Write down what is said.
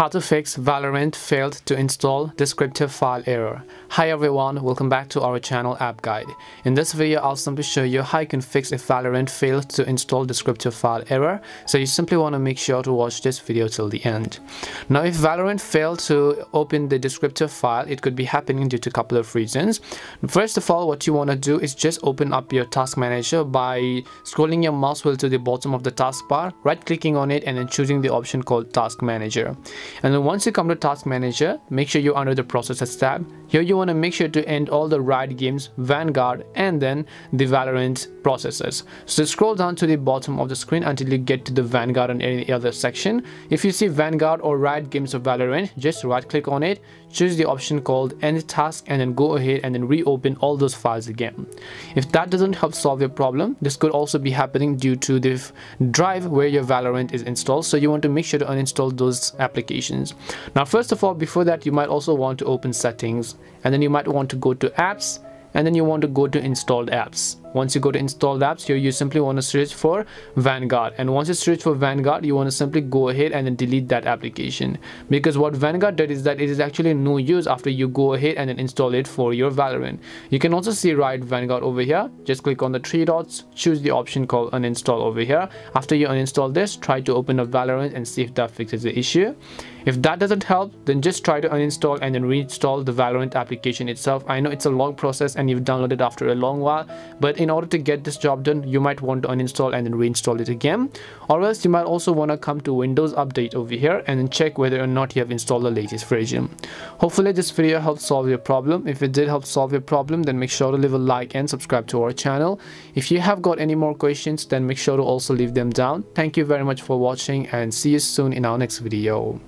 How to fix Valorant failed to install descriptive file error. Hi everyone, welcome back to our channel App Guide. In this video, I'll simply show you how you can fix if Valorant failed to install descriptive file error, so you simply want to make sure to watch this video till the end. Now, if Valorant failed to open the descriptive file, it could be happening due to a couple of reasons. First of all, what you want to do is just open up your task manager by scrolling your mouse wheel to the bottom of the taskbar, right clicking on it and then choosing the option called Task Manager. And then once you come to Task Manager, make sure you're under the Processes tab. Here you want to make sure to end all the Riot Games, Vanguard and then the Valorant processes. So scroll down to the bottom of the screen until you get to the Vanguard and any other section. If you see Vanguard or Riot Games or Valorant, just right click on it, choose the option called End Task and then go ahead and then reopen all those files again. If that doesn't help solve your problem, this could also be happening due to the drive where your Valorant is installed, so you want to make sure to uninstall those applications. Now first of all, before that, you might also want to open Settings and then you might want to go to Apps and then you want to go to Installed Apps. Once you go to Installed Apps, here you simply want to search for Vanguard, and once you search for Vanguard, you want to simply go ahead and then delete that application, because what Vanguard did is that it is actually no use after you go ahead and then install it for your Valorant. You can also see Riot Vanguard over here. Just click on the three dots, choose the option called Uninstall over here. After you uninstall this, try to open up Valorant and see if that fixes the issue. If that doesn't help, then just try to uninstall and then reinstall the Valorant application itself. I know it's a long process and you've downloaded after a long while, but in order to get this job done, you might want to uninstall and then reinstall it again, or else you might also want to come to Windows Update over here and then check whether or not you have installed the latest version. Hopefully this video helped solve your problem. If it did help solve your problem, then make sure to leave a like and subscribe to our channel. If you have got any more questions, then make sure to also leave them down. Thank you very much for watching and see you soon in our next video.